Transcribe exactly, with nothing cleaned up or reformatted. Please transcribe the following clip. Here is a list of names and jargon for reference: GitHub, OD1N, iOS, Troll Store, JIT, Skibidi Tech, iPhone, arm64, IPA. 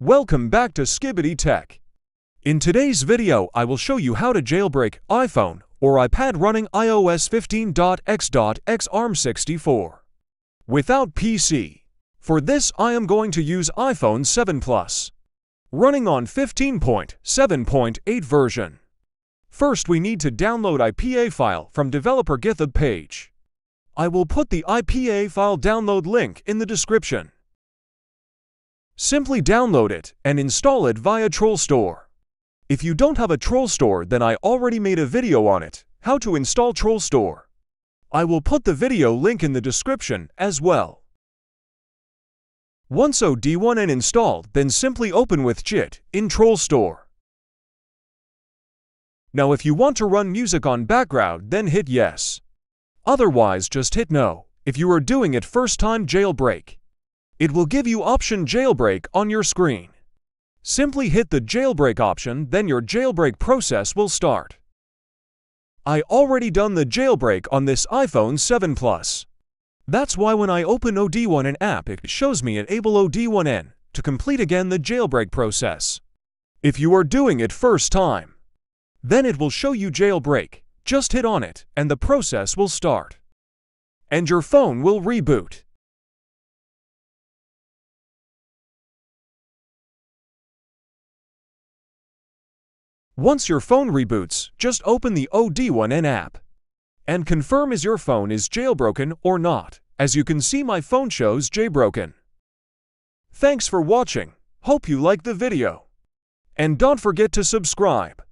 Welcome back to Skibidi Tech. In today's video, I will show you how to jailbreak iPhone or iPad running iOS fifteen dot x dot x ARM sixty-four without P C. For this, I am going to use iPhone seven Plus running on fifteen point seven point eight version. First, we need to download I P A file from developer GitHub page. I will put the I P A file download link in the description. Simply download it and install it via Troll Store. If you don't have a Troll Store, then I already made a video on it, how to install Troll Store. I will put the video link in the description as well. Once O D one N installed, then simply open with J I T in Troll Store. Now if you want to run music on background, then hit yes. Otherwise, just hit no if you are doing it first time jailbreak. It will give you option jailbreak on your screen. Simply hit the jailbreak option, then your jailbreak process will start. I already done the jailbreak on this iPhone seven Plus. That's why when I open O D one N app, it shows me enable O D one N to complete again the jailbreak process. If you are doing it first time, then it will show you jailbreak. Just hit on it and the process will start. And your phone will reboot. Once your phone reboots, just open the O D one N app and confirm is your phone is jailbroken or not. As you can see, my phone shows jailbroken. Thanks for watching. Hope you like the video. And don't forget to subscribe.